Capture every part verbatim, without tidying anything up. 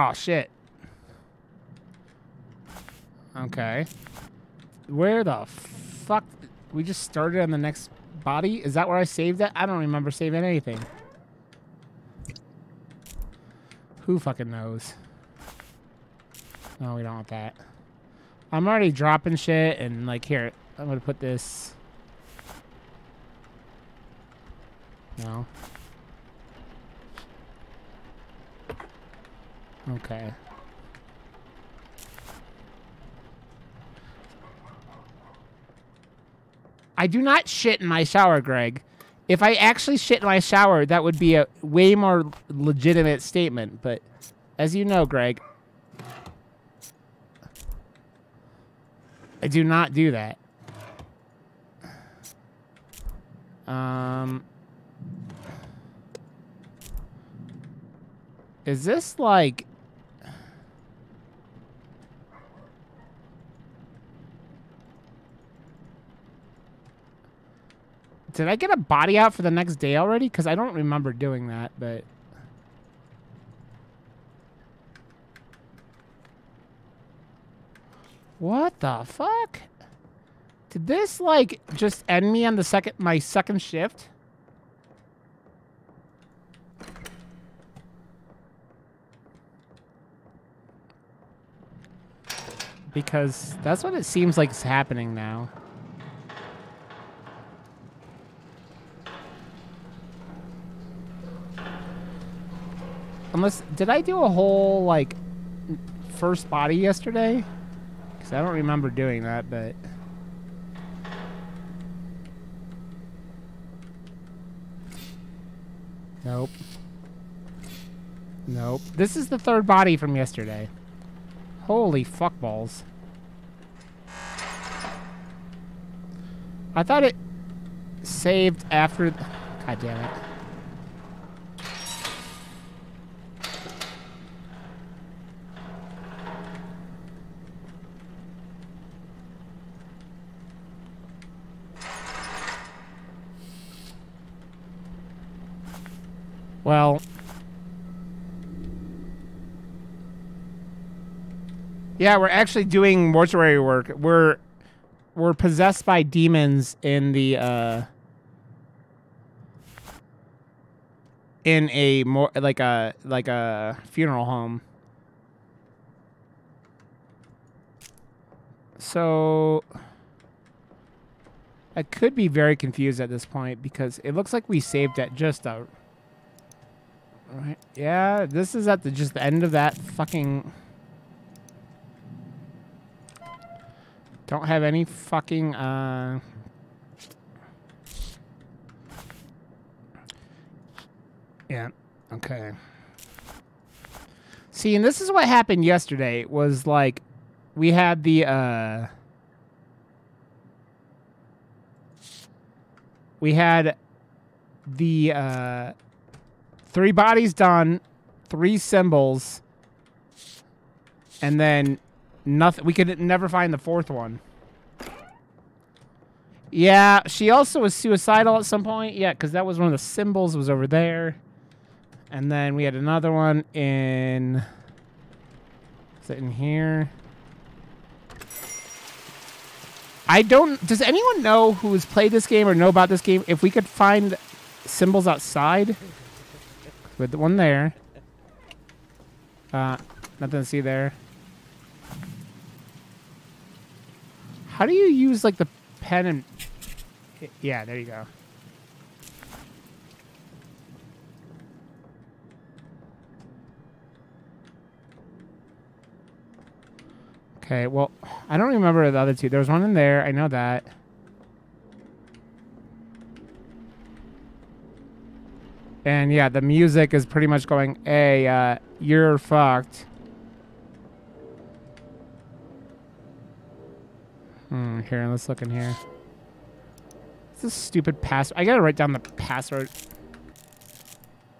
Oh, shit. Okay. Where the fuck? We just started on the next body? Is that where I saved it? I don't remember saving anything. Who fucking knows? No, we don't want that. I'm already dropping shit and like, here, I'm gonna put this. No. Okay. I do not shit in my shower, Greg. If I actually shit in my shower, that would be a way more legitimate statement. But as you know, Greg, I do not do that. Um, is this like... Did I get a body out for the next day already? Because I don't remember doing that, but... What the fuck? Did this, like, just end me on the second, my second shift? Because that's what it seems like is happening now. Unless, did I do a whole, like, first body yesterday? Because I don't remember doing that, but... Nope. Nope. This is the third body from yesterday. Holy fuckballs. I thought it saved after... God damn it. Well, yeah, we're actually doing mortuary work. We're we're possessed by demons in the uh, in a more like a like a funeral home. So I could be very confused at this point because it looks like we saved at just a. Right. Yeah, this is at the just the end of that fucking. Don't have any fucking uh Yeah, okay. See, and this is what happened yesterday was like we had the uh we had the uh Three bodies done, three symbols, and then nothing. We could never find the fourth one. Yeah, she also was suicidal at some point. Yeah, because that was one of the symbols was over there. And then we had another one in... Is it in here? I don't... Does anyone know who has played this game or know about this game? If we could find symbols outside... With the one there. Uh, nothing to see there. How do you use, like, the pen and... Yeah, there you go. Okay, well, I don't remember the other two. There was one in there. I know that. And yeah, the music is pretty much going, hey, uh, you're fucked. Hmm, here, let's look in here. It's a stupid password. I gotta write down the password.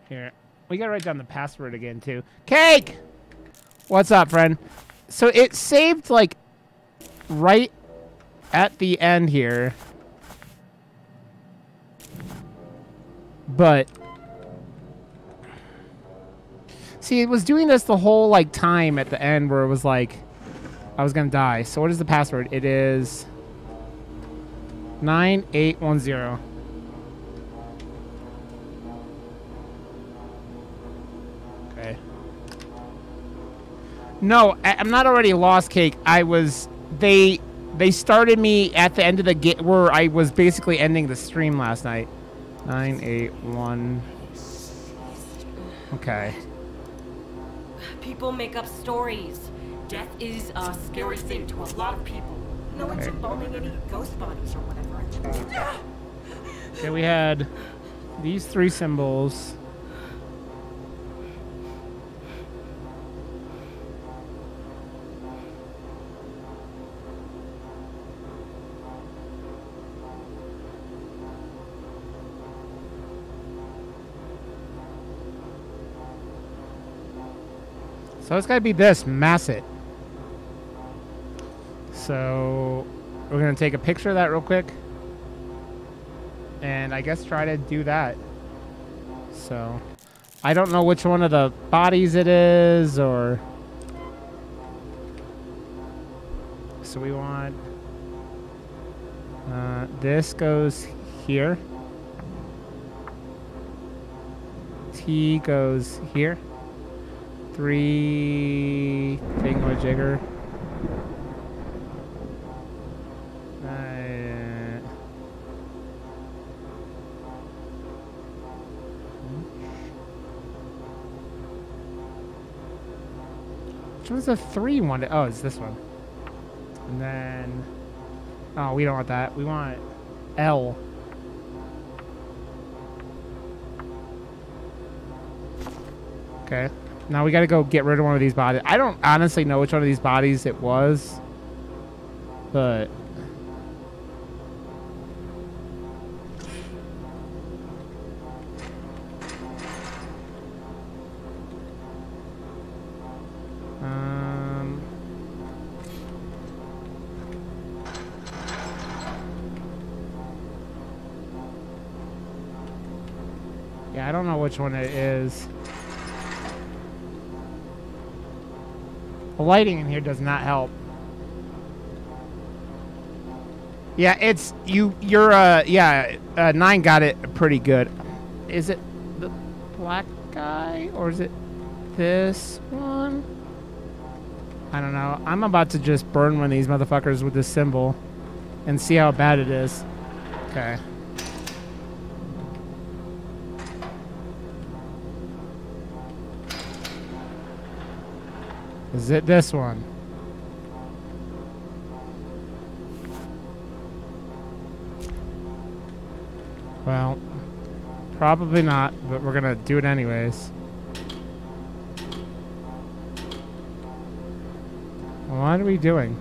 Here. We gotta write down the password again, too. Cake! What's up, friend? So it saved, like, right at the end here. But... See, it was doing this the whole like time at the end where it was like I was gonna die. So what is the password? It is nine eight one zero. Okay. No, I, I'm not already lost, Cake. I was they they started me at the end of the game where I was basically ending the stream last night. nine eight one. Okay. People make up stories. Death is a scary thing to a lot of people. No one's embalming any ghost bodies or whatever. Okay, we had these three symbols. So it's gotta be this, Masset. So we're gonna take a picture of that real quick. And I guess try to do that. So I don't know which one of the bodies it is or. So we want, uh, this goes here. T goes here. Three thingamajigger. Uh, which one's the three one? Oh, it's this one. And then, oh, we don't want that. We want L. Okay. Now we gotta go get rid of one of these bodies. I don't honestly know which one of these bodies it was, but um, yeah, I don't know which one it is. The lighting in here does not help. Yeah, it's you. You're uh, yeah. Uh, Nine got it pretty good. Is it the black guy or is it this one? I don't know. I'm about to just burn one of these motherfuckers with this symbol and see how bad it is. Okay. Is it this one? Well, probably not, but we're gonna do it anyways. What are we doing?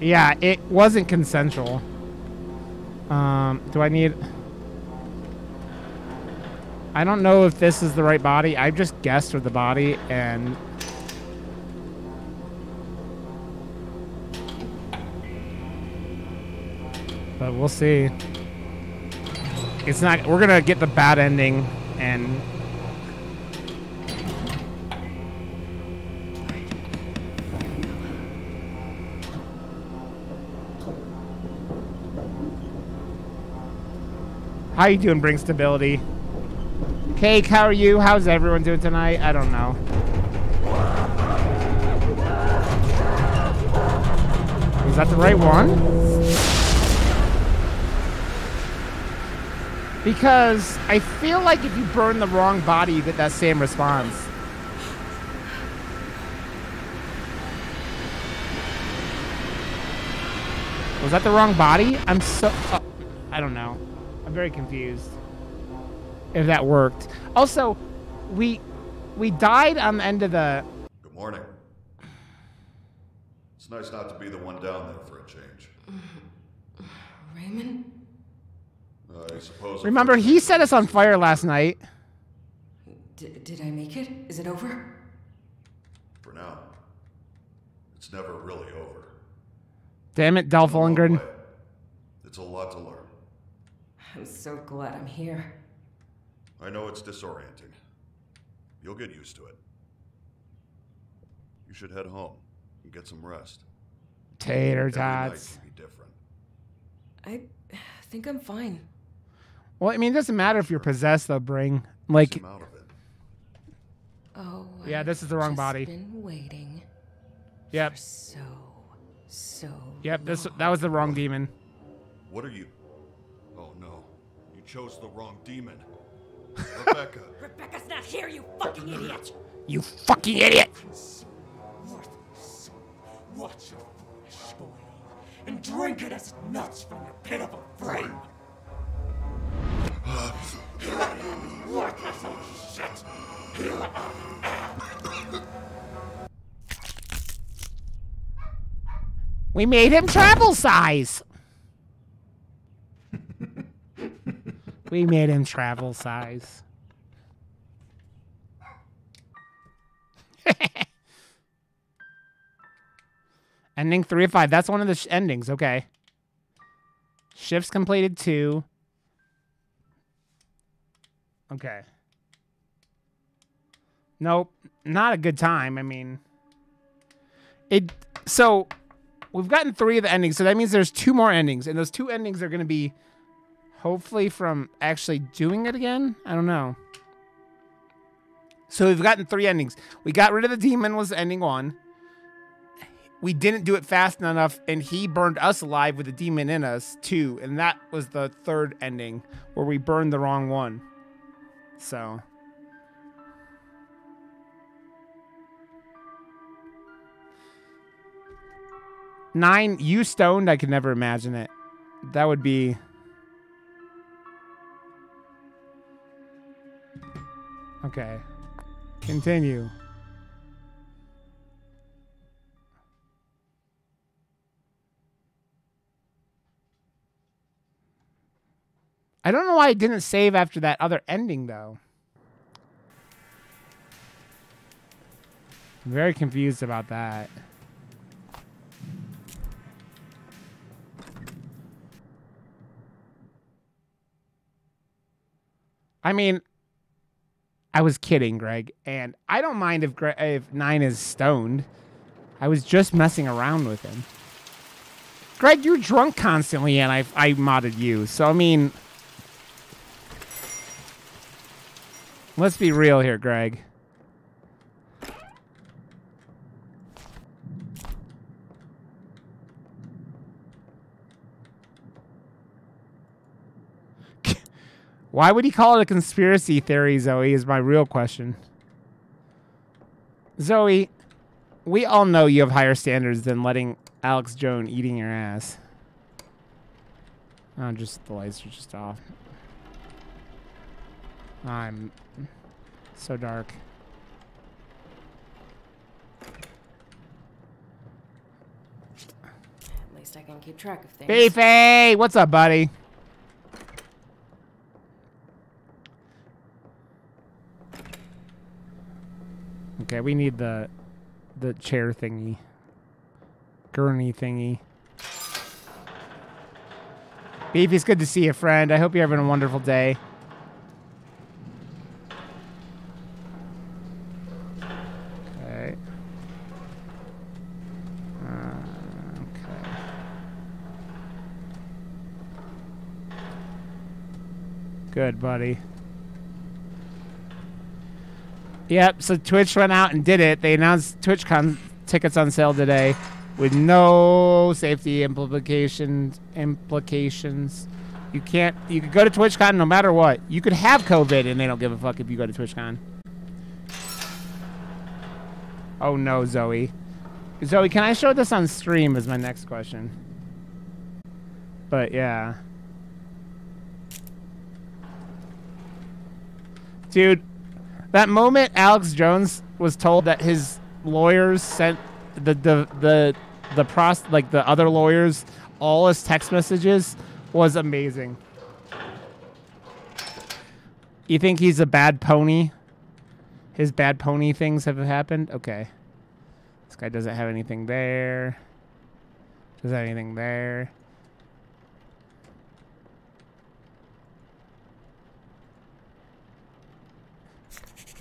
Yeah, it wasn't consensual. Um, do I need... I don't know if this is the right body. I just guessed with the body and... But we'll see. It's not... We're gonna get the bad ending and... How you doing, Bring Stability? Cake, how are you? How's everyone doing tonight? I don't know. Is that the right one? Because I feel like if you burn the wrong body, that that same response. Was that the wrong body? I'm so... Oh, I don't know. I'm very confused if that worked. Also, we we died on the end of the... Good morning. It's nice not to be the one down there for a change. Uh, Raymond? I suppose... Remember, he set us on fire last night. D did I make it? Is it over? For now. It's never really over. Damn it, Dolph Lundgren. It's a lot to learn. I'm so glad I'm here. I know it's disorienting. You'll get used to it. You should head home and get some rest. Tater tots. Every night can be different. I think I'm fine. Well, I mean, it doesn't matter if you're possessed, though, Bring. Like, some out of it. Oh, yeah, this is the wrong body. I've been waiting. Yep. So, so. Yep, long. this that was the wrong what, demon. What are you? Oh no, you chose the wrong demon. Rebecca. Rebecca's not here, you fucking idiot. You fucking idiot. Worthless. Watch your foolish boy and drink it as nuts from your pitiful brain. Worthless old shit. We made him travel size. We made him travel size. Ending three of five. That's one of the sh endings. Okay. Shifts completed two. Okay. Nope. Not a good time. I mean, it. So we've gotten three of the endings. So that means there's two more endings, and those two endings are going to be hopefully from actually doing it again. I don't know. So we've gotten three endings. We got rid of the demon was ending one. We didn't do it fast enough, and he burned us alive with the demon in us, too. And that was the third ending where we burned the wrong one. So. Nine, you stoned? I could never imagine it. That would be... Okay. Continue. I don't know why I didn't save after that other ending, though. I'm very confused about that. I mean, I was kidding, Greg, and I don't mind if, Gre if nine is stoned. I was just messing around with him. Greg, you're drunk constantly, and I, I modded you, so I mean, let's be real here, Greg. Why would he call it a conspiracy theory, Zoe, is my real question. Zoe, we all know you have higher standards than letting Alex Jones eating your ass. Oh, just the lights are just off. I'm so dark. At least I can keep track of things. Beefy! What's up, buddy? Okay, we need the the chair thingy. Gurney thingy. Beefy, it's good to see you, friend. I hope you're having a wonderful day. Okay. Uh, okay. Good, buddy. Yep, so Twitch went out and did it. They announced TwitchCon tickets on sale today with no safety implications. Implications. You can't, you could go to TwitchCon no matter what. You could have COVID and they don't give a fuck if you go to TwitchCon. Oh no, Zoe. Zoe, can I show this on stream is my next question. But yeah. Dude. That moment Alex Jones was told that his lawyers sent the the the the pros like the other lawyers all his text messages was amazing. You think he's a bad pony? His bad pony things have happened? Okay. This guy doesn't have anything there. Is there anything there?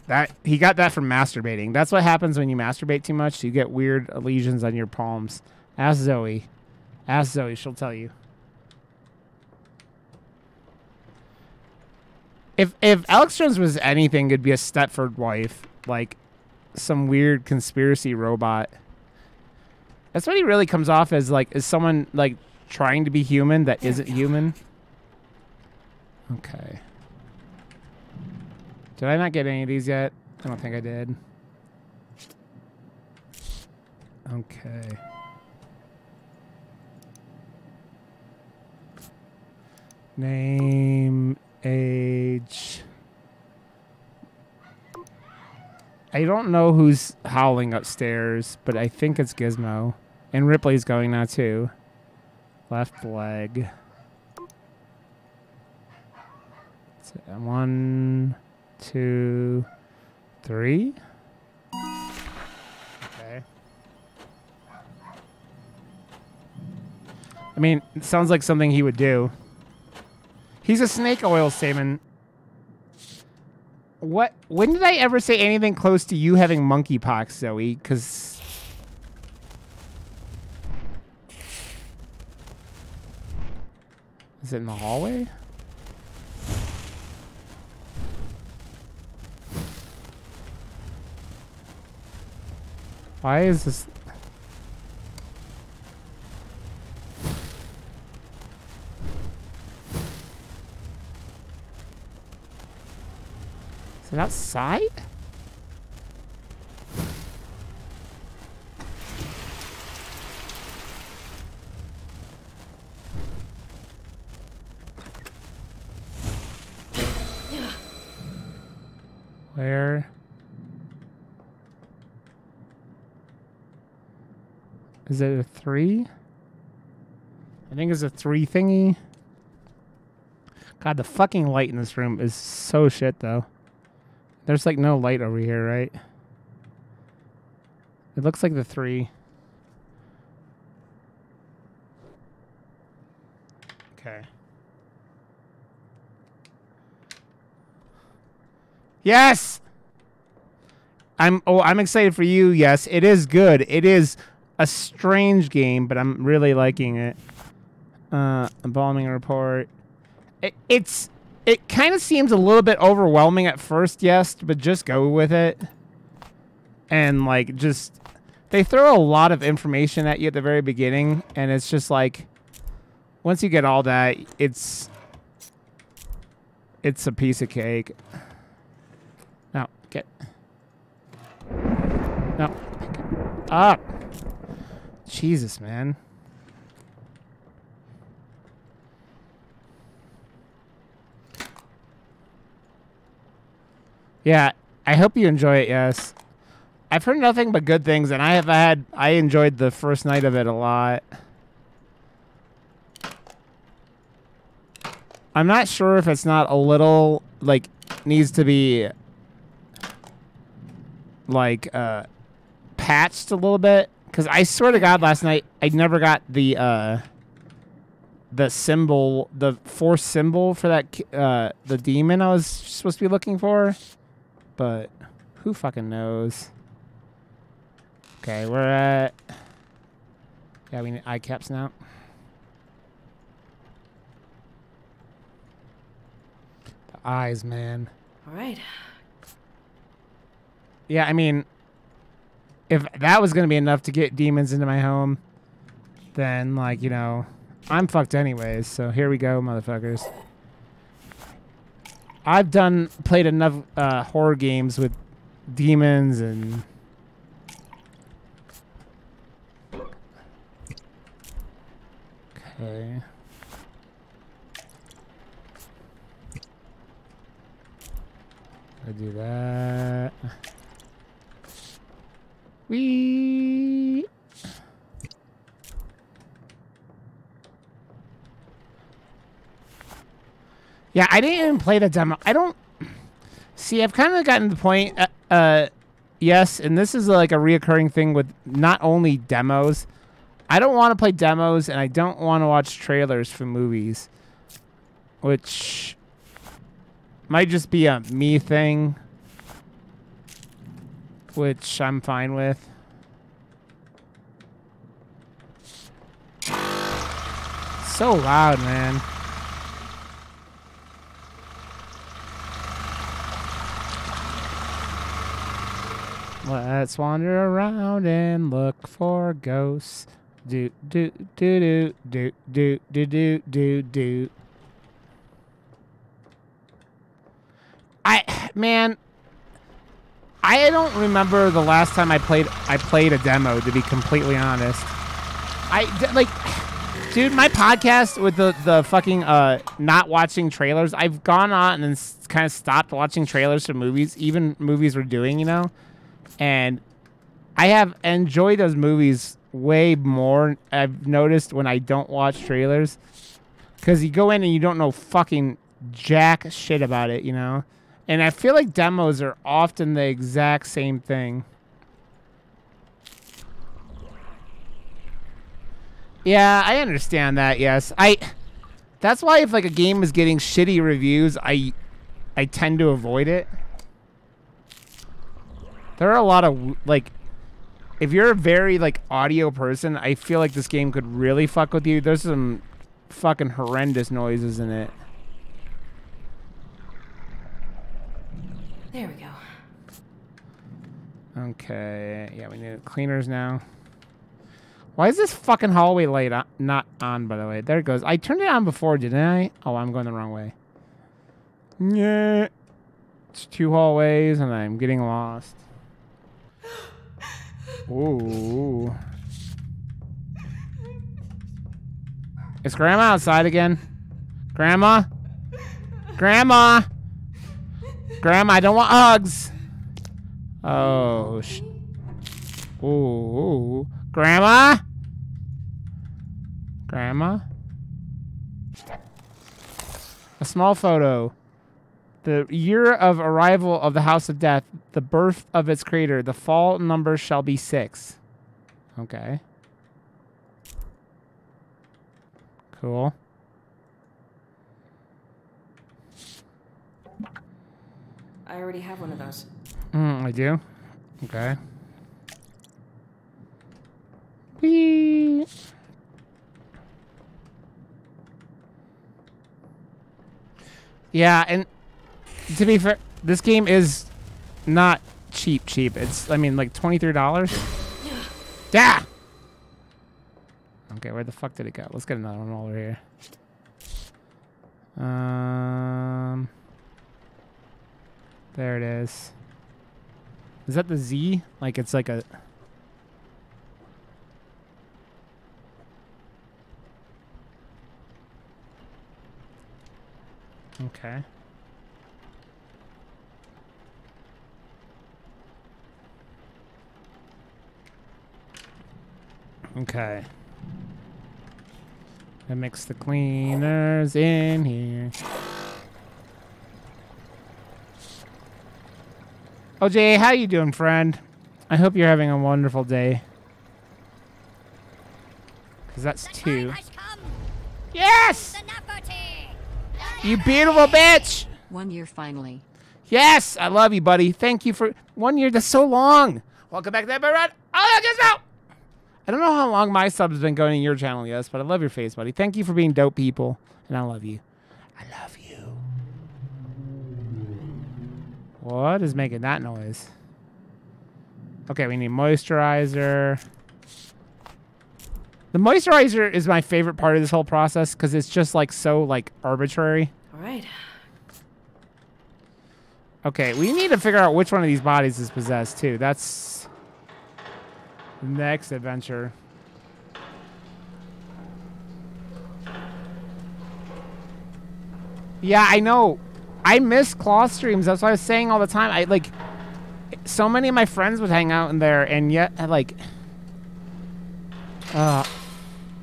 That he got that from masturbating. That's what happens when you masturbate too much. You get weird lesions on your palms. Ask Zoe. Ask Zoe. She'll tell you. If if Alex Jones was anything, it'd be a Stepford wife, like some weird conspiracy robot. That's what he really comes off as, like, is someone like trying to be human that isn't human. Okay. Did I not get any of these yet? I don't think I did. Okay. Name, age. I don't know who's howling upstairs, but I think it's Gizmo. And Ripley's going now too. Left leg. One... two, three. Okay. I mean, it sounds like something he would do. He's a snake oil salmon. What? When did I ever say anything close to you having monkeypox, Zoe? Because... is it in the hallway? Why is this? Is it outside? Where? Is it a three? I think it's a three thingy. God, the fucking light in this room is so shit, though. There's, like, no light over here, right? It looks like the three. Okay. Yes! I'm, oh, I'm excited for you. Yes, it is good. It is... a strange game, but I'm really liking it. Uh, embalming report. It, it's it kind of seems a little bit overwhelming at first, yes, but just go with it. And like, just they throw a lot of information at you at the very beginning, and it's just like once you get all that, it's it's a piece of cake. No, get no up. Jesus, man. Yeah, I hope you enjoy it, yes. I've heard nothing but good things, and I have had... I enjoyed the first night of it a lot. I'm not sure if it's not a little... like, needs to be... like, uh... patched a little bit. Because I swear to God, last night, I never got the, uh, the symbol, the force symbol for that, uh, the demon I was supposed to be looking for. But who fucking knows? Okay, we're at... yeah, we need eye caps now. The eyes, man. All right. Yeah, I mean... if that was going to be enough to get demons into my home, then, like, you know, I'm fucked anyways. So here we go, motherfuckers. I've done, played enough uh, horror games with demons and... okay. I do that... wee. Yeah, I didn't even play the demo. I don't... see, I've kind of gotten to the point... Uh, uh, yes, and this is like a reoccurring thing with not only demos. I don't want to play demos, and I don't want to watch trailers for movies, which might just be a me thing, which I'm fine with. So loud, man. Let's wander around and look for ghosts. Do do do do do do do do do. I man, I don't remember the last time I played. I played a demo, to be completely honest. I like. Dude, my podcast with the, the fucking uh, not watching trailers, I've gone on and kind of stopped watching trailers for movies, even movies we're doing, you know? And I have enjoyed those movies way more, I've noticed, when I don't watch trailers. Because you go in and you don't know fucking jack shit about it, you know? And I feel like demos are often the exact same thing. Yeah, I understand that. Yes, I. That's why if like a game is getting shitty reviews, I, I tend to avoid it. There are a lot of like, if you're a very like audio person, I feel like this game could really fuck with you. There's some fucking horrendous noises in it. There we go. Okay. Yeah, we need cleaners now. Why is this fucking hallway light on, not on, by the way? There it goes. I turned it on before, didn't I? Oh, I'm going the wrong way. Yeah. It's two hallways, and I'm getting lost. Ooh. Is Grandma outside again? Grandma? Grandma? Grandma, I don't want Uggs. Oh, sh... Ooh. Grandma? Grandma? A small photo. The year of arrival of the House of Death, the birth of its creator, the fall number shall be six. Okay. Cool. I already have one of those. Mm, I do? Okay. Whee. Yeah, and to be fair, this game is not cheap cheap. It's, I mean, like twenty-three dollars. Yeah. Okay, where the fuck did it go? Let's get another one over here. Um There it is. Is that the Z? Like it's like a Okay. Okay. I mix the cleaners in here. O J, how you doing, friend? I hope you're having a wonderful day. Cause that's two. Yes! You beautiful bitch! One year finally. Yes! I love you, buddy. Thank you for one year. That's so long. Welcome back to that, Rod. Oh, just now! I don't know how long my sub's been going in your channel, yes, but I love your face, buddy. Thank you for being dope people. And I love you. I love you. What is making that noise? Okay, we need moisturizer. The moisturizer is my favorite part of this whole process because it's just like so like arbitrary. All right. Okay, we need to figure out which one of these bodies is possessed too. That's the next adventure. Yeah, I know. I miss claw streams. That's what I was saying all the time. I like so many of my friends would hang out in there, and yet like uh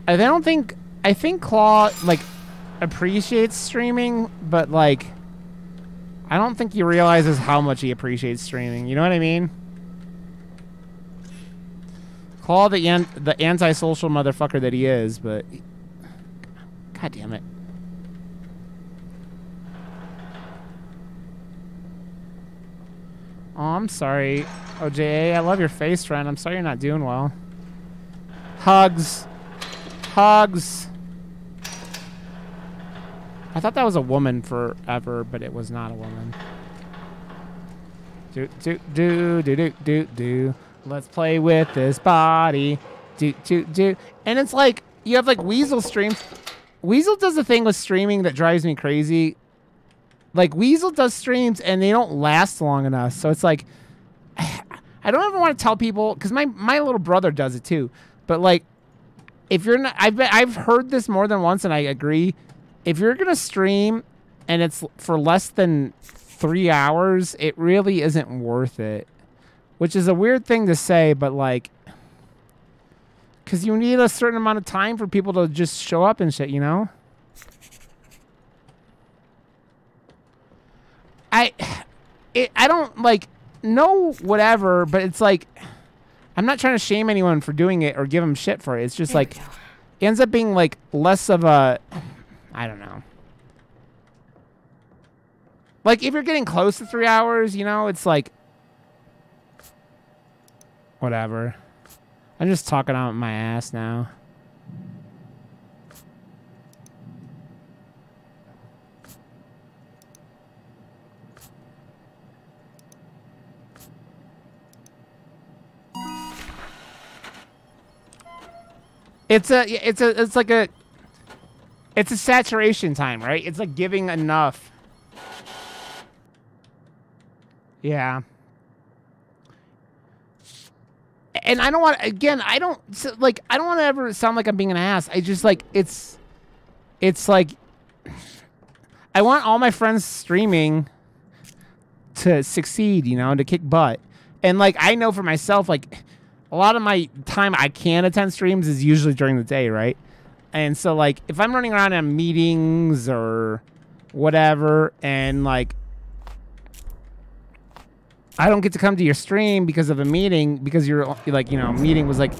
I don't think, I think Claw, like, appreciates streaming, but, like, I don't think he realizes how much he appreciates streaming. You know what I mean? Claw the an the antisocial motherfucker that he is, but God damn it. Oh, I'm sorry, O J A. I love your face, friend. I'm sorry you're not doing well. Hugs. Hugs. I thought that was a woman forever, but it was not a woman. Do, do, do, do, do, do, do. Let's play with this body. Do, do, do. And it's like, you have like Weasel streams. Weasel does a thing with streaming that drives me crazy. Like, Weasel does streams, and they don't last long enough. So it's like, I don't ever want to tell people, because my, my little brother does it too. But, like, if you're not, I've, been, I've heard this more than once, and I agree. If you're going to stream, and it's for less than three hours, it really isn't worth it. Which is a weird thing to say, but, like, because you need a certain amount of time for people to just show up and shit, you know? I, it, I don't, like, no whatever, but it's like, I'm not trying to shame anyone for doing it or give them shit for it. It's just there like, it ends up being, like, less of a, I don't know. Like, if you're getting close to three hours, you know, it's like, whatever. I'm just talking out my ass now. It's a, it's a, it's like a, it's a saturation time, right? It's like giving enough. Yeah. And I don't want, again, I don't, like, I don't want to ever sound like I'm being an ass. I just, like, it's, it's like, I want all my friends streaming to succeed, you know, to kick butt. And, like, I know for myself, like, a lot of my time I can attend streams is usually during the day, right? And so, like, if I'm running around at meetings or whatever, and, like, I don't get to come to your stream because of a meeting, because you're, like, you know, meeting was, like,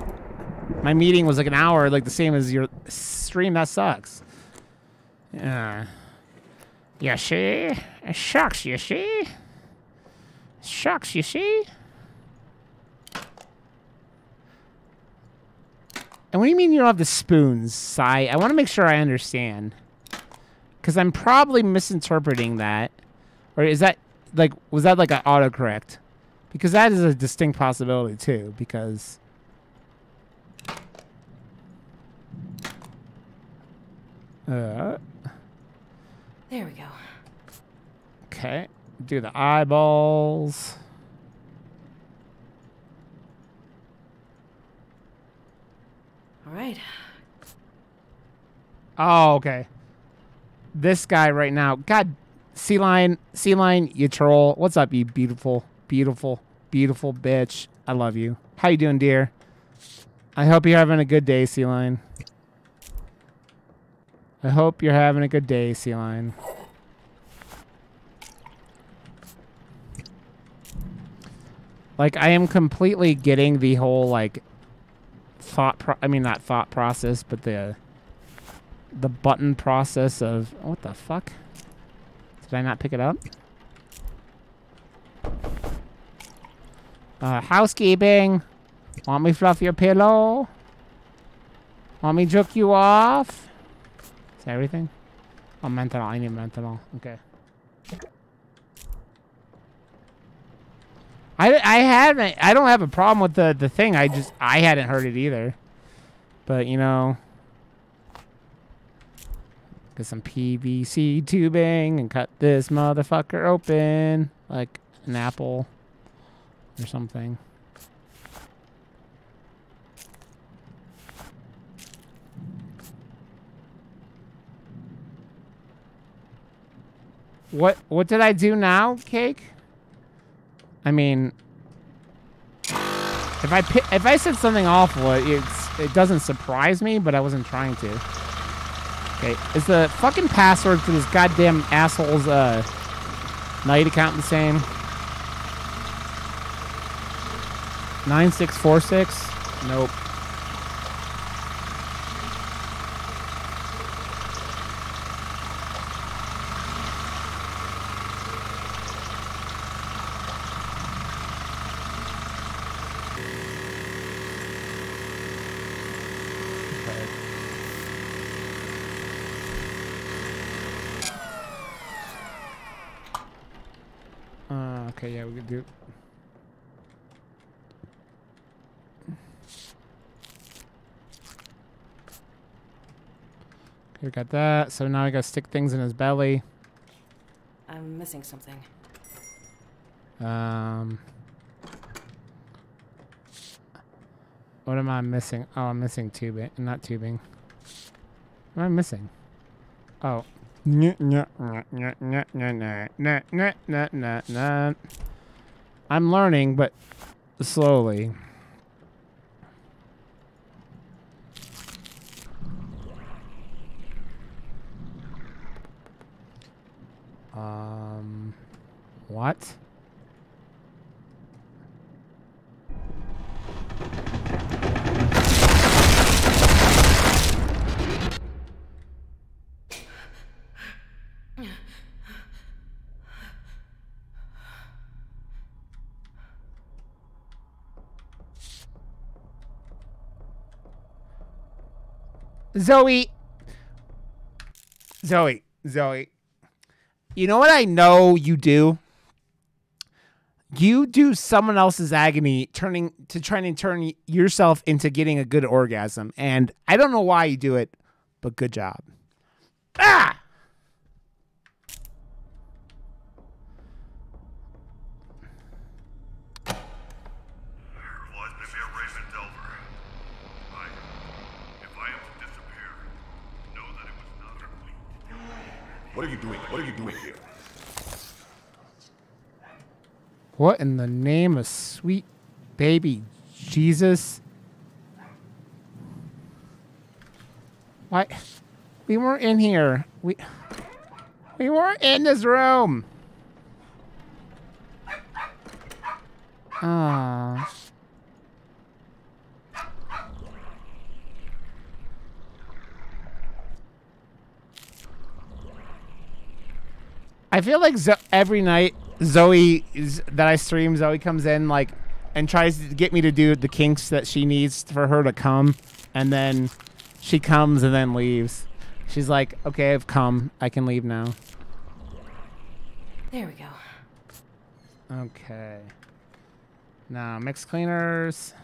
my meeting was, like, an hour, like, the same as your stream, that sucks. Yeah. You see? It sucks, you see? It sucks, you see? And what do you mean you don't have the spoons, Sai? I want to make sure I understand. Because I'm probably misinterpreting that. Or is that, like, was that like an autocorrect? Because that is a distinct possibility, too. Because Uh, there we go. Okay. Do the eyeballs. Right. Oh, okay. This guy right now. God, Sea Lion, Sea Lion, you troll. What's up, you beautiful, beautiful, beautiful bitch? I love you. How you doing, dear? I hope you're having a good day, Sea Lion. I hope you're having a good day, Sea Lion. Like, I am completely getting the whole, like, thought pro I mean, not thought process, but the the button process of, oh, what the fuck? Did I not pick it up? Uh, housekeeping. Want me fluff your pillow? Want me jerk you off? Is that everything? Oh, mental. I need mental. Okay. I, I haven't, I don't have a problem with the, the thing. I just, I hadn't heard it either. But, you know, get some P V C tubing and cut this motherfucker open like an apple or something. What, what did I do now, Cake? I mean, if I if I said something awful, it's it doesn't surprise me, but I wasn't trying to. Okay, is the fucking password for this goddamn asshole's uh night account the same? nine six four six. Nope. Okay, yeah, we could do. We got that. So now I gotta stick things in his belly. I'm missing something. Um. What am I missing? Oh, I'm missing tubing, not tubing. What am I missing? Oh. I'm learning, but slowly. Um, what? Zoe, Zoe, Zoe, you know what I know you do? You do someone else's agony turning to trying to turn yourself into getting a good orgasm. And I don't know why you do it, but good job. Ah! What are you doing? What are you doing here? What in the name of sweet baby Jesus? Why? We weren't in here. We we weren't in this room. Ah. I feel like Zo every night Zoe is, that I stream, Zoe comes in like and tries to get me to do the kinks that she needs for her to come, and then she comes and then leaves. She's like, "Okay, I've come. I can leave now." There we go. Okay. Now mix cleaners.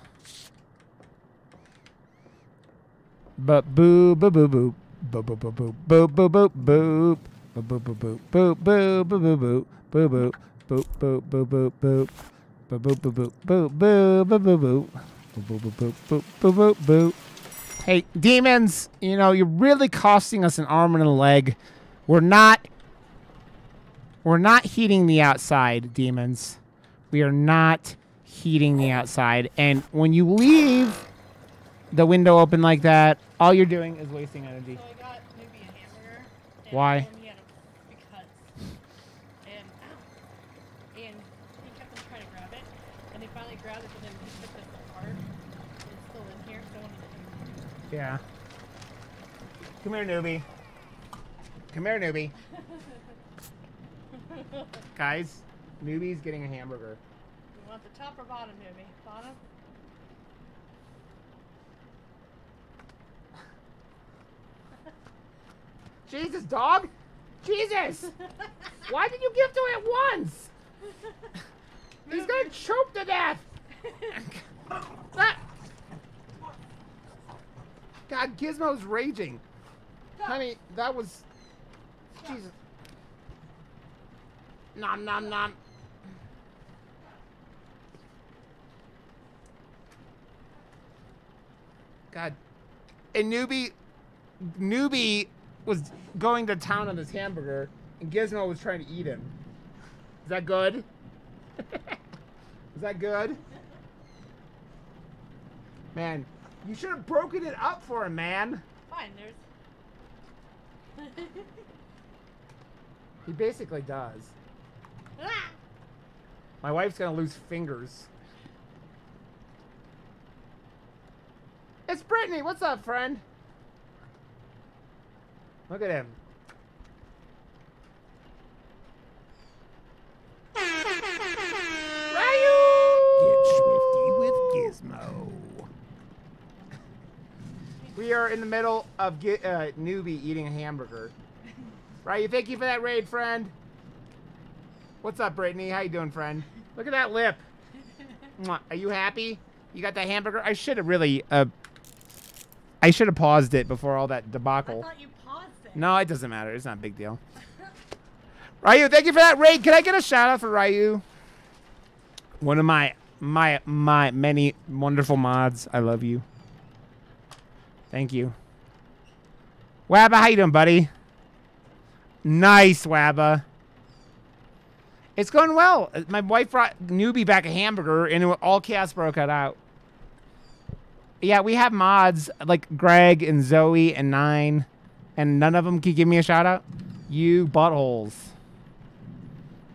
But boo, boo, boo, boo, boo, boo, boo, boo, boo, boo, boo, boo. Boop boop boop boop boop boop boop boop boop boop boop boop boop boop boop boop boop boop boop. Hey demons, you know you're really costing us an arm and a leg. We're not we're not heating the outside, demons. We are not heating the outside. And when you leave the window open like that, all you're doing is wasting energy. Why? Yeah. Come here, newbie. Come here, newbie. Guys, newbie's getting a hamburger. You want the top or bottom, newbie? Bottom? Jesus, dog! Jesus! Why did you give to it once? He's gonna choke to death! God, Gizmo's raging. Stop. Honey, that was... Stop. Jesus. Nom, nom, nom. God. And Newbie... Newbie was going to town on this hamburger, and Gizmo was trying to eat him. Is that good? Is that good? Man. You should have broken it up for him, man. Fine, there's... He basically does. Ah! My wife's gonna lose fingers. It's Brittany. What's up, friend? Look at him. Get swifty with Gizmo. We are in the middle of uh, newbie eating a hamburger. Ryu, thank you for that raid, friend. What's up, Brittany? How you doing, friend? Look at that lip. Are you happy? You got that hamburger? I should have really, uh, I should have paused it before all that debacle. I thought you paused it. No, it doesn't matter. It's not a big deal. Ryu, thank you for that raid. Can I get a shout out for Ryu? One of my, my, my many wonderful mods. I love you. Thank you. Wabba, how you doing, buddy? Nice, Wabba. It's going well. My wife brought newbie back a hamburger, and it, all chaos broke out. Yeah, we have mods like Greg and Zoe and Nine, and none of them can give me a shout-out. You buttholes.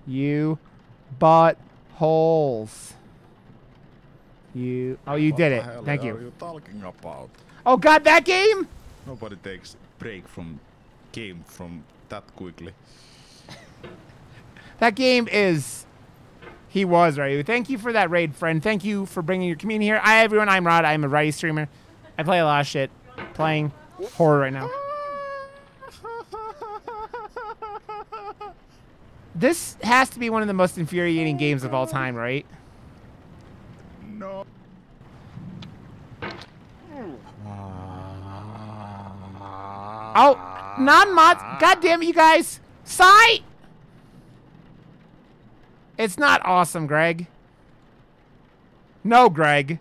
You buttholes. You... Oh, you did it. Thank you. What the hell are you talking about? Oh God, that game! Nobody takes a break from game from that quickly. That game is... He was, Ryu. Thank you for that raid, friend. Thank you for bringing your community here. Hi, everyone. I'm Rod. I'm a Ryu streamer. I play a lot of shit. Playing horror right now. This has to be one of the most infuriating games of all time, right? No. Oh, non-mods. God damn it, you guys. Sigh! It's not awesome, Greg. No, Greg.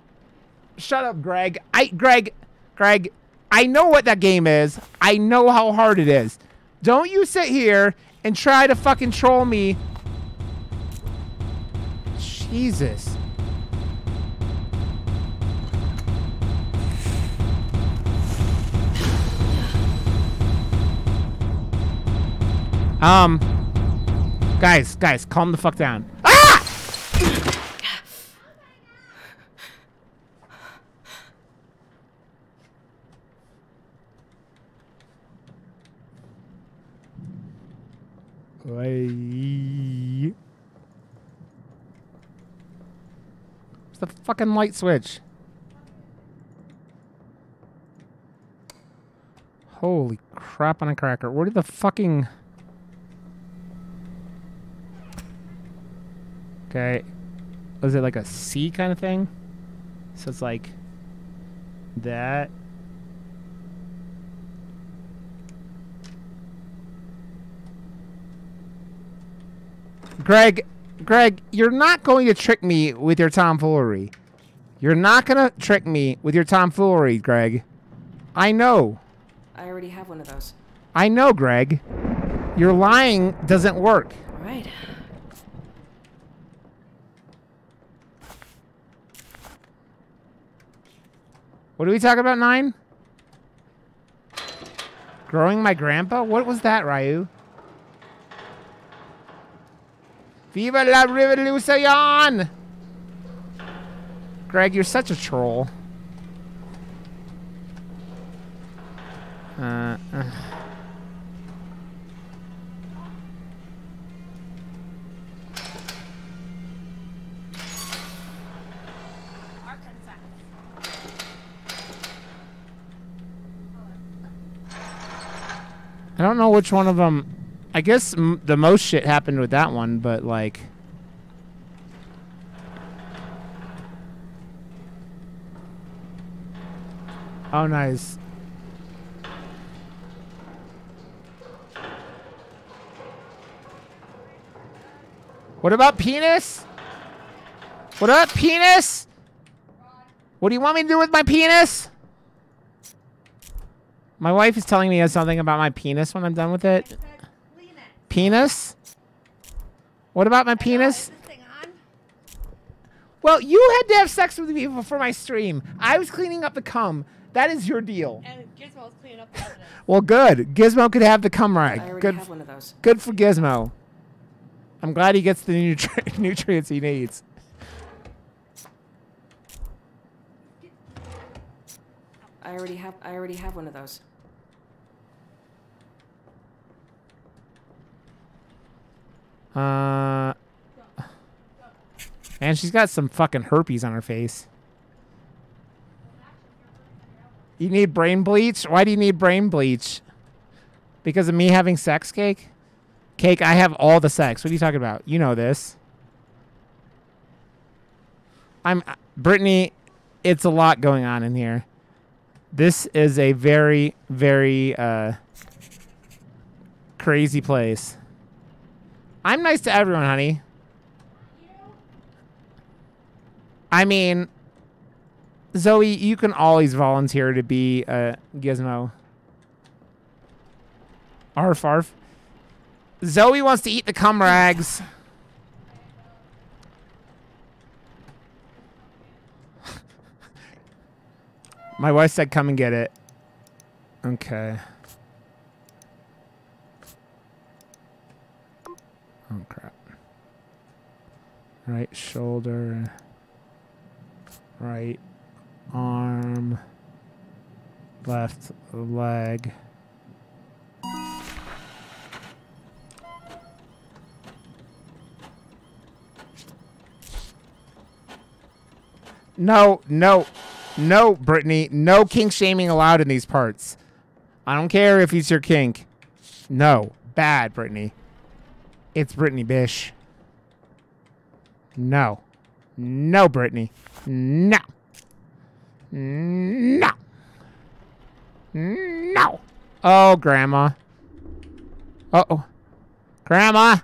Shut up, Greg. I, Greg, Greg, I know what that game is. I know how hard it is. Don't you sit here and try to fucking troll me. Jesus. Um, guys, guys, calm the fuck down. Ah! It's the fucking light switch. Holy crap on a cracker. Where did the fucking... Okay, is it like a C kind of thing? So it's like that. Greg, Greg, you're not going to trick me with your tomfoolery. You're not going to trick me with your tomfoolery, Greg. I know. I already have one of those. I know, Greg. Your lying doesn't work. All right. What are we talking about, Nine? Growing my grandpa? What was that, Ryu? Viva la revolution! Greg, you're such a troll. Uh, uh. I don't know which one of them. I guess m the most shit happened with that one, but like. Oh, nice. What about penis? What up, penis? What do you want me to do with my penis? My wife is telling me something about my penis when I'm done with it. Penis? What about my penis? Well, you had to have sex with me before my stream. I was cleaning up the cum. That is your deal. And Gizmo was cleaning up the evidence. Well, good. Gizmo could have the cum rag. I already have one of those. Good for Gizmo. I'm glad he gets the nutri nutrients he needs. I already have I already have one of those. Uh Man, she's got some fucking herpes on her face. You need brain bleach? Why do you need brain bleach? Because of me having sex, Cake? Cake, I have all the sex. What are you talking about? You know this. I'm... Brittany, it's a lot going on in here. This is a very, very uh, crazy place. I'm nice to everyone, honey. I mean... Zoe, you can always volunteer to be a gizmo. Arf, arf. Zoe wants to eat the cum rags. My wife said come and get it. Okay. Oh, crap. Right shoulder. Right. Arm, left leg. No, no, no, Brittany. No kink shaming allowed in these parts. I don't care if he's your kink. No, bad, Brittany. It's Brittany, bish. No. No, Brittany. No. No. No. Oh, Grandma. Uh-oh. Grandma.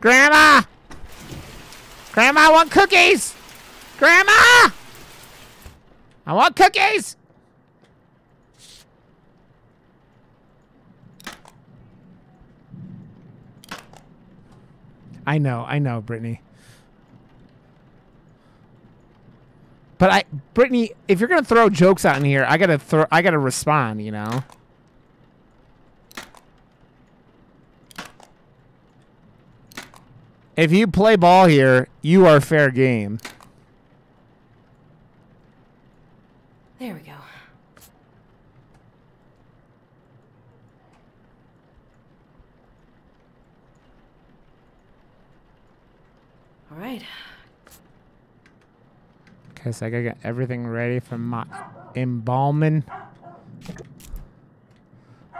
Grandma. Grandma, I want cookies. Grandma. I want cookies. I know. I know, Brittany. But I, Brittany, if you're gonna throw jokes out in here, I gotta throw, I gotta respond, you know. If you play ball here, you are fair game. There we go. All right. Cause I gotta get everything ready for my embalming.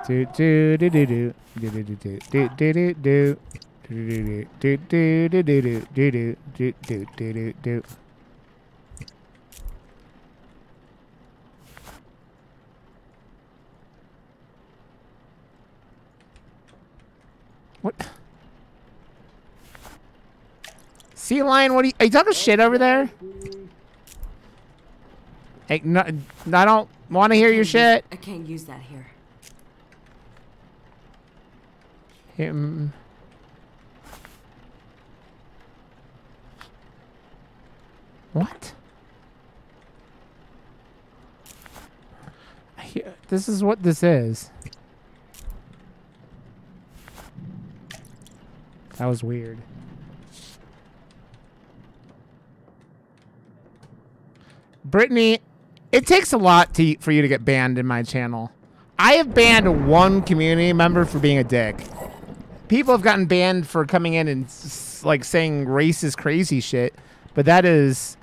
Do do do do do do do do do do do do do do do do do do do do do do do. What? Sea lion? What are you? Are you talking shit over there? Hey, no, I don't want to hear your shit. I can't use that here. Him. What? Hear, this is what this is. That was weird. Brittany... It takes a lot to, for you to get banned in my channel. I have banned one community member for being a dick. People have gotten banned for coming in and like saying racist crazy shit, but that is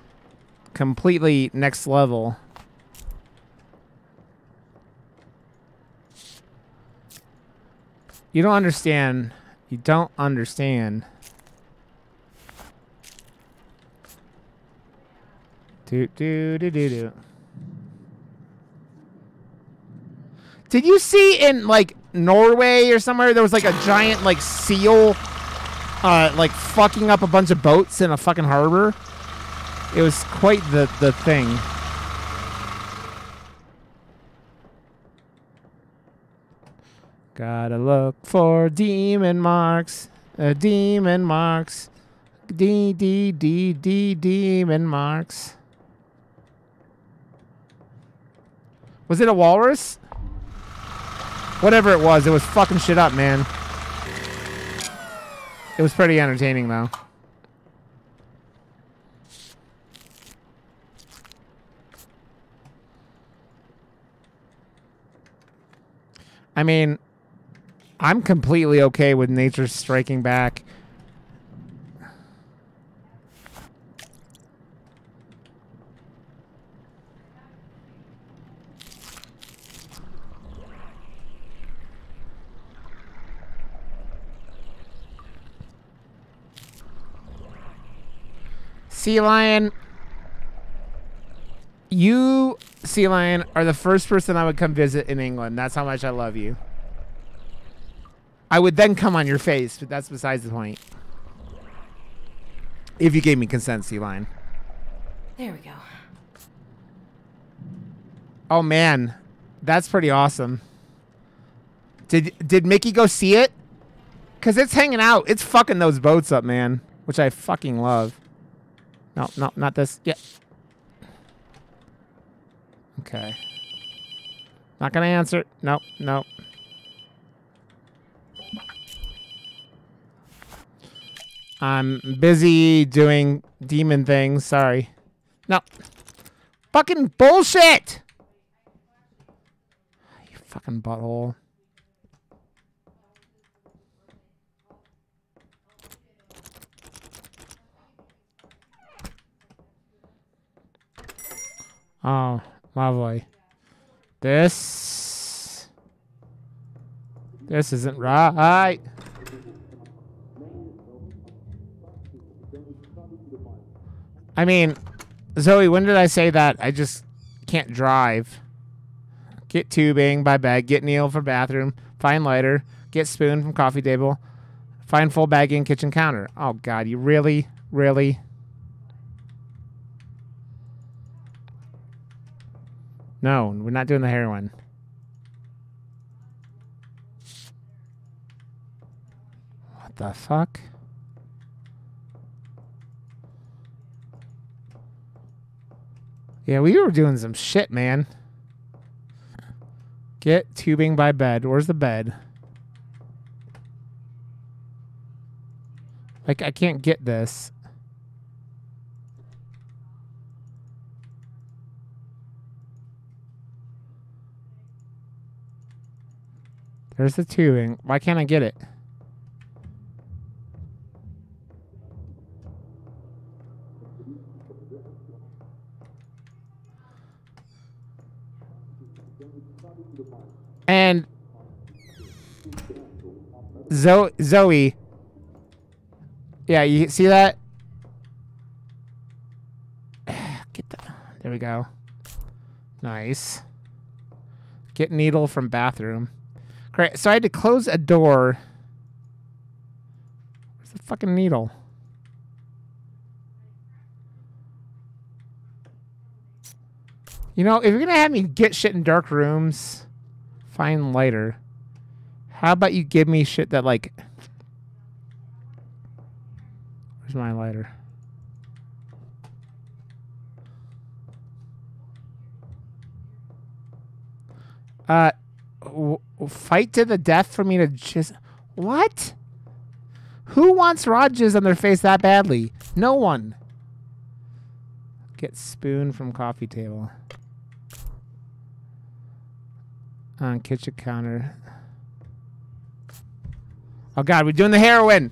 completely next level. You don't understand. You don't understand. Do do do do do. Did you see in, like, Norway or somewhere, there was, like, a giant, like, seal, uh, like, fucking up a bunch of boats in a fucking harbor? It was quite the, the thing. Gotta look for demon marks. Uh, demon marks. D, D, D, D, demon marks. Was it a walrus? Whatever it was, it was fucking shit up, man. It was pretty entertaining, though. I mean, I'm completely okay with nature striking back. Sea Lion, you, Sea Lion, are the first person I would come visit in England. That's how much I love you. I would then come on your face, but that's besides the point. If you gave me consent, Sea Lion. There we go. Oh, man. That's pretty awesome. Did, did Mickey go see it? Because it's hanging out. It's fucking those boats up, man, which I fucking love. No, no, not this. Yeah. Okay. Not gonna answer. No, no. I'm busy doing demon things. Sorry. No. Fucking bullshit! You fucking butthole. Oh, lovely. This... This isn't right. I mean, Zoe, when did I say that? I just can't drive. Get tubing by bag. Get Neil for bathroom. Find lighter. Get spoon from coffee table. Find full bag in kitchen counter. Oh, God. You really, really... No, we're not doing the heroin. What the fuck? Yeah, we were doing some shit, man. Get tubing by bed. Where's the bed? Like, I can't get this. There's the tubing. Why can't I get it? And Zo Zoe. Yeah, you see that? Get the, there we go. Nice. Get needle from bathroom. Great. So I had to close a door. Where's the fucking needle? You know, if you're going to have me get shit in dark rooms, find lighter. How about you give me shit that, like... Where's my lighter? Uh... Fight to the death for me to just... What? Who wants Rod jizz on their face that badly? No one. Get spoon from coffee table. On kitchen counter. Oh, God. We're doing the heroin.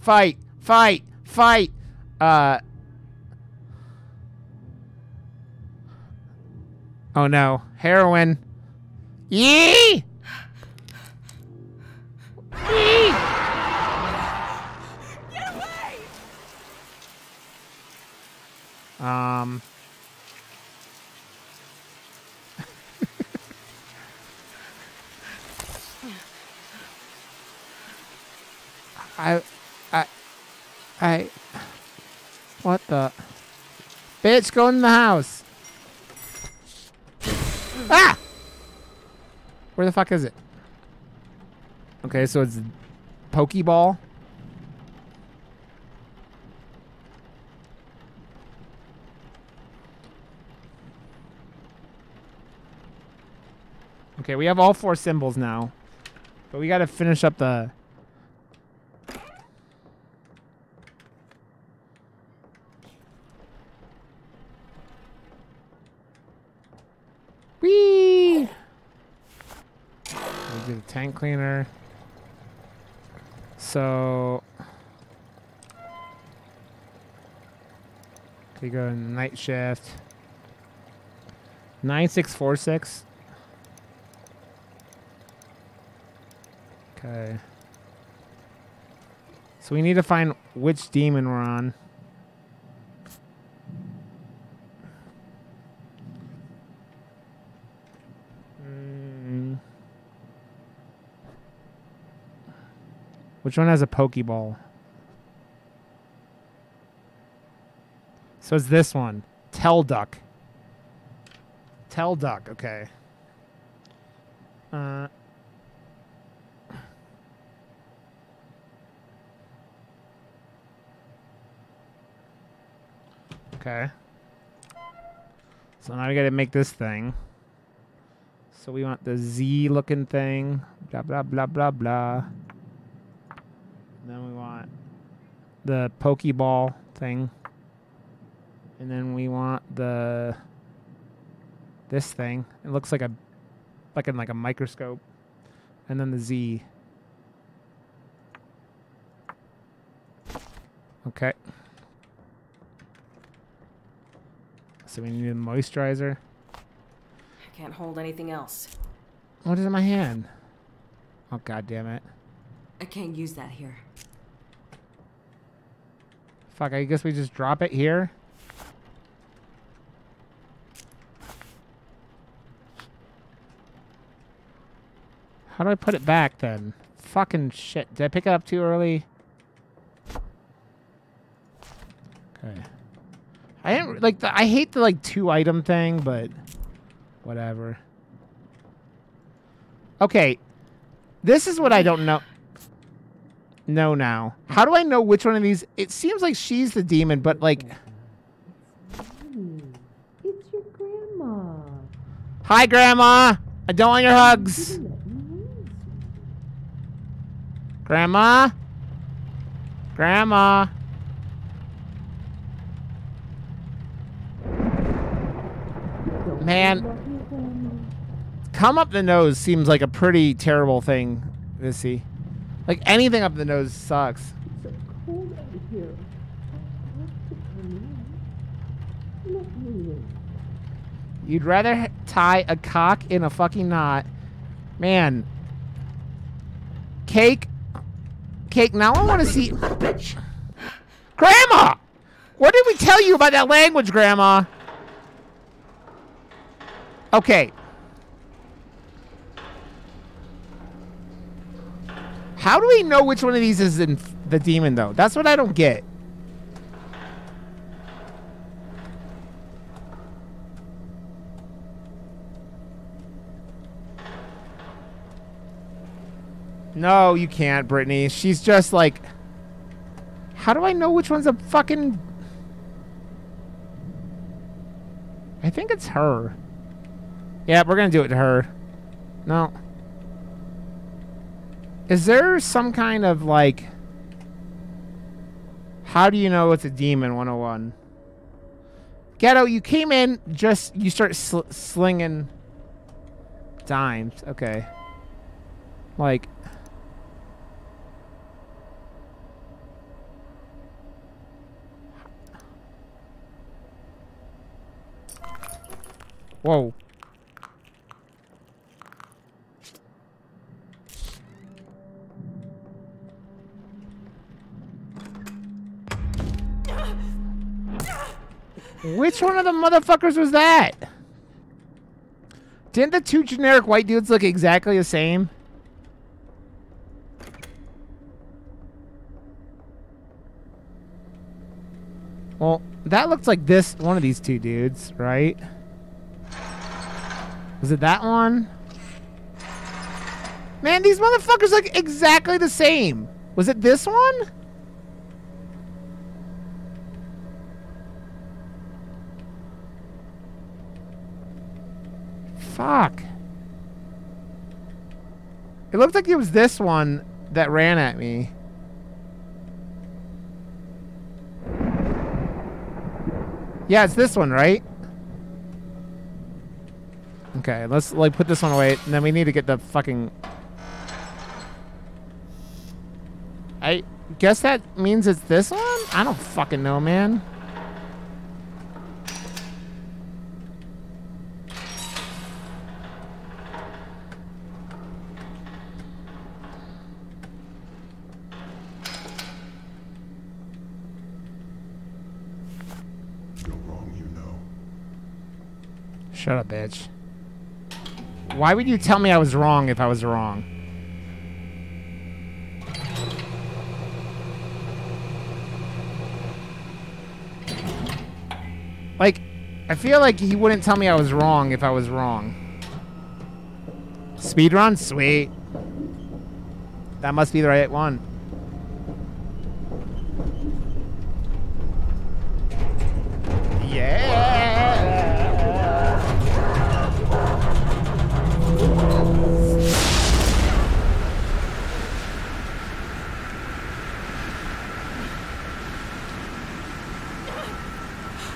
Fight. Fight. Fight. Uh... Oh no, heroin. Yee! Yee! Get away! Um. I, I, I, what the? Bitch, go in the house. Ah! Where the fuck is it? Okay, so it's Pokeball. Okay, we have all four symbols now. But we gotta finish up the... do the tank cleaner. So you go to night shift. nine six four six. Okay. So we need to find which demon we're on. Mm. Which one has a Pokeball? So it's this one. Telduck. Telduck, okay. Uh Okay. So now we gotta make this thing. So we want the Z looking thing. Blah blah blah blah blah. And then we want the Pokeball thing. And then we want the this thing. It looks like a like in like a microscope. And then the Z. Okay. So we need a moisturizer. I can't hold anything else. What is in my hand? Oh, god damn it. I can't use that here. Fuck, I guess we just drop it here. How do I put it back then? Fucking shit. Did I pick it up too early? Okay. I didn't like the, I hate the like two item thing, but whatever. Okay. This is what I don't know. No, now. How do I know which one of these? It seems like she's the demon, but like it's your grandma. Hi, Grandma. I don't want your hugs. Grandma? Grandma? Man, come up the nose seems like a pretty terrible thing, Vissy. Like, anything up the nose sucks. It's so cold out here. You'd rather tie a cock in a fucking knot. Man. Cake. Cake, now I want to see... Bitch! Grandma! What did we tell you about that language, Grandma? Okay. How do we know which one of these is in the demon, though? That's what I don't get. No, you can't, Brittany. She's just like... How do I know which one's a fucking... I think it's her. Yeah, we're going to do it to her. No. Is there some kind of, like... How do you know it's a demon one oh one? Ghetto, you came in, just... You start sl slinging... Dimes. Okay. Like... Whoa. Which one of the motherfuckers was that? Didn't the two generic white dudes look exactly the same? Well, that looks like this one of these two dudes, right? Was it that one? Man, these motherfuckers look exactly the same. Was it this one? Fuck. It looked like it was this one that ran at me. Yeah, it's this one, right? Okay, let's like put this one away, and then we need to get the fucking guess that means it's this one? I don't fucking know, man. You're wrong, you know. Shut up, bitch. Why would you tell me I was wrong if I was wrong? Like, I feel like he wouldn't tell me I was wrong if I was wrong. Speedrun? Sweet. That must be the right one.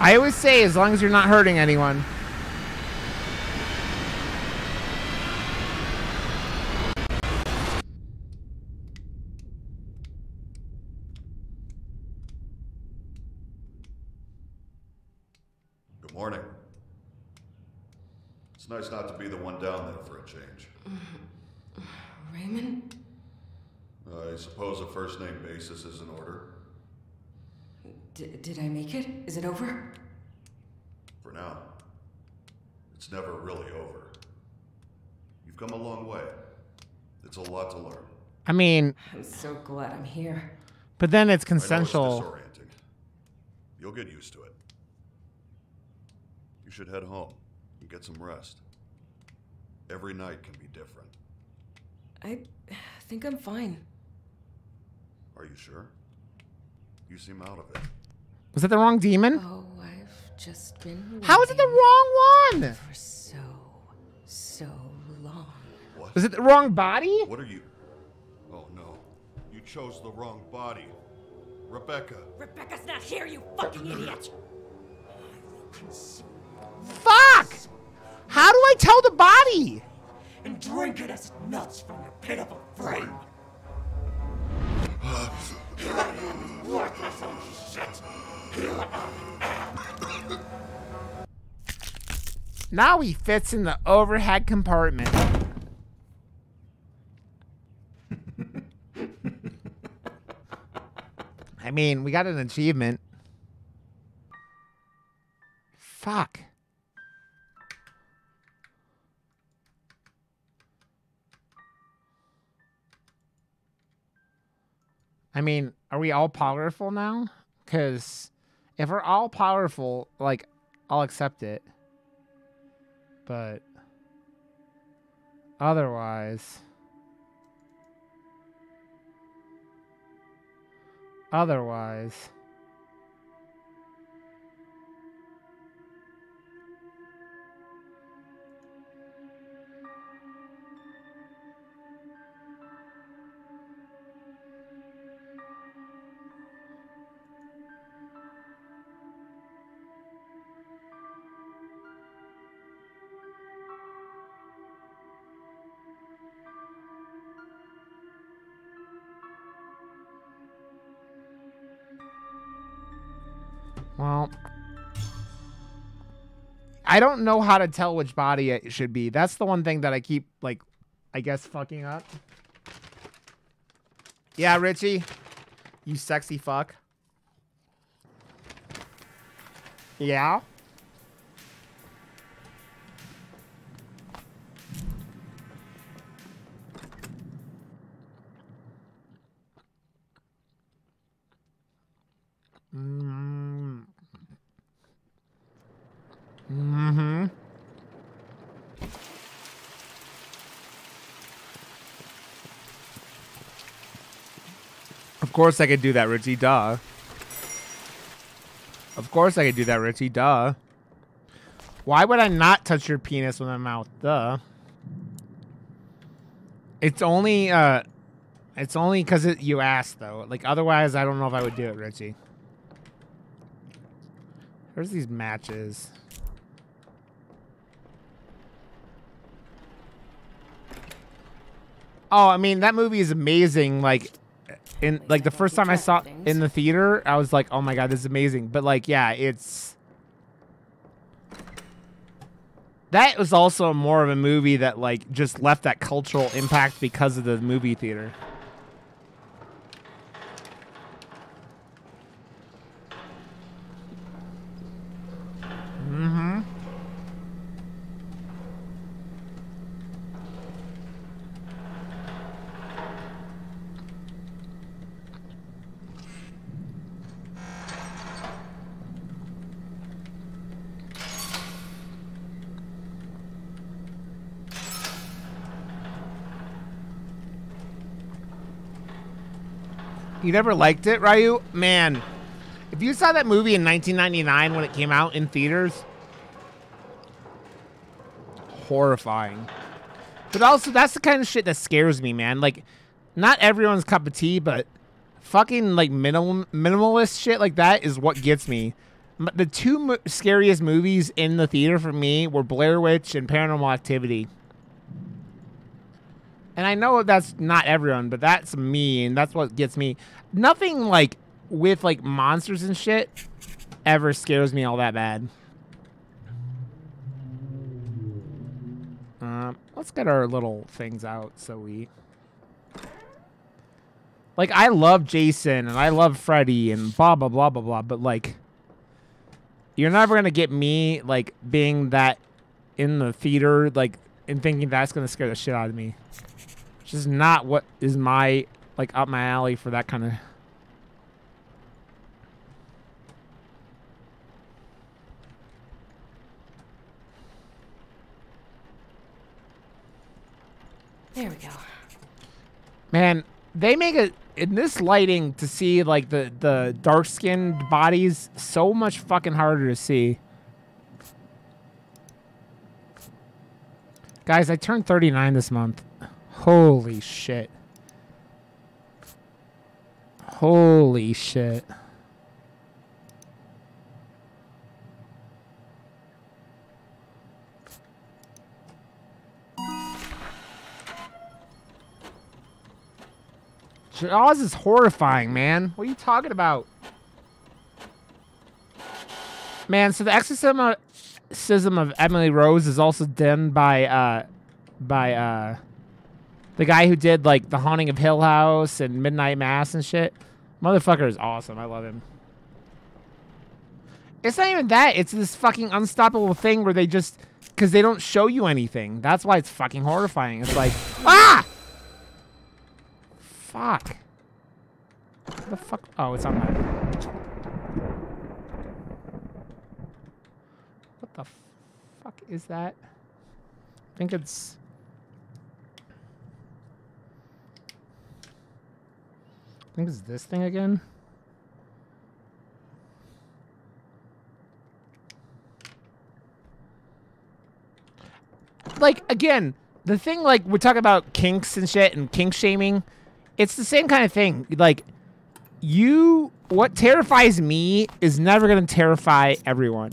I always say, as long as you're not hurting anyone. Good morning. It's nice not to be the one down there for a change. Uh, Raymond? I suppose a first name basis is in order. D- did I make it? Is it over? For now. It's never really over. You've come a long way. It's a lot to learn. I mean... I'm so glad I'm here. But then it's consensual. I know it's disorienting. You'll get used to it. You should head home and get some rest. Every night can be different. I think I'm fine. Are you sure? You seem out of it. Was that the wrong demon? Oh, I've just been. How is it the wrong one? For so, so long. What? Was it the wrong body? What are you? Oh no, you chose the wrong body, Rebecca. Rebecca's not here, you fucking idiot. Fuck! How do I tell the body? And drink it as nuts from your pitiful brain. What the fuck shit? Now he fits in the overhead compartment. I mean, we got an achievement. Fuck. I mean, are we all powerful now? Because if we're all powerful, like, I'll accept it. But otherwise, otherwise, well, I don't know how to tell which body it should be. That's the one thing that I keep, like, I guess fucking up. Yeah, Richie, you sexy fuck. Yeah. Mm-hmm. Of course I could do that, Richie, duh. Of course I could do that, Richie, duh. Why would I not touch your penis with my mouth? Duh. It's only uh it's only because it, you asked though. Like, otherwise I don't know if I would do it, Richie. Where's these matches? Oh, I mean, that movie is amazing. Like, in like the first time I saw it in the theater, I was like, oh my god, this is amazing. But like, yeah, it's that was also more of a movie that like just left that cultural impact because of the movie theater. Mm-hmm. You never liked it, Ryu? Man, if you saw that movie in nineteen ninety-nine when it came out in theaters, horrifying. But also, that's the kind of shit that scares me, man. Like, not everyone's cup of tea, but fucking like minimal minimalist shit like that is what gets me. The two m scariest movies in the theater for me were Blair Witch and Paranormal Activity. And I know that's not everyone, but that's me, and that's what gets me. Nothing like with like monsters and shit ever scares me all that bad. Um, let's get our little things out so we. Like, I love Jason and I love Freddy and blah blah blah blah blah, but like, you're never gonna get me like being that in the theater like and thinking that's gonna scare the shit out of me. Which is not what is my, like, up my alley for that kind of... There we go. Man, they make it, in this lighting, to see, like, the, the dark-skinned bodies so much fucking harder to see. Guys, I turned thirty-nine this month. Holy shit. Holy shit. Jaws is horrifying, man. What are you talking about? Man, so the exorcism of Emily Rose is also done by, uh, by, uh, the guy who did, like, The Haunting of Hill House and Midnight Mass and shit. Motherfucker is awesome. I love him. It's not even that. It's this fucking unstoppable thing where they just... Because they don't show you anything. That's why it's fucking horrifying. It's like... Ah! Fuck. What the fuck? Oh, it's on my... What the fuck is that? I think it's... I think it's this thing again. Like, again, the thing, like, we're talking about kinks and shit and kink shaming. It's the same kind of thing. Like, you, what terrifies me is never going to terrify everyone.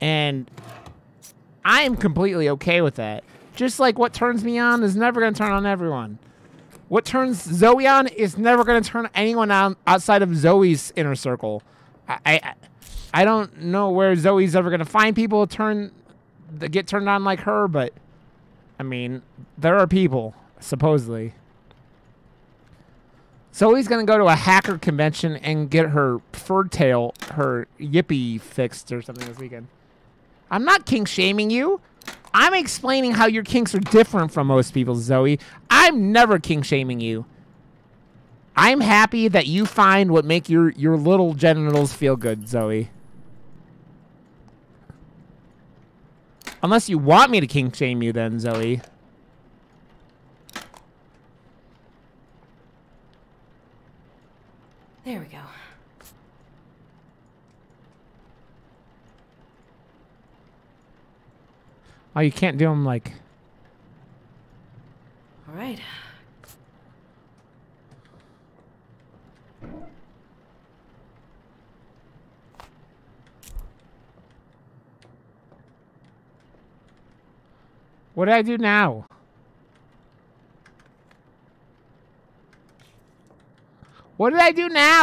And I am completely okay with that. Just like what turns me on is never going to turn on everyone. What turns Zoe on is never going to turn anyone on outside of Zoe's inner circle. I, I, I don't know where Zoe's ever going to find people to turn, to get turned on like her, but I mean, there are people, supposedly. Zoe's going to go to a hacker convention and get her fur tail, her yippee fixed or something this weekend. I'm not kink shaming you. I'm explaining how your kinks are different from most people, Zoe. I'm never kink shaming you. I'm happy that you find what make your, your little genitals feel good, Zoe. Unless you want me to kink shame you then, Zoe. There we go. Oh, you can't do them like... All right. What do I do now? What did I do now?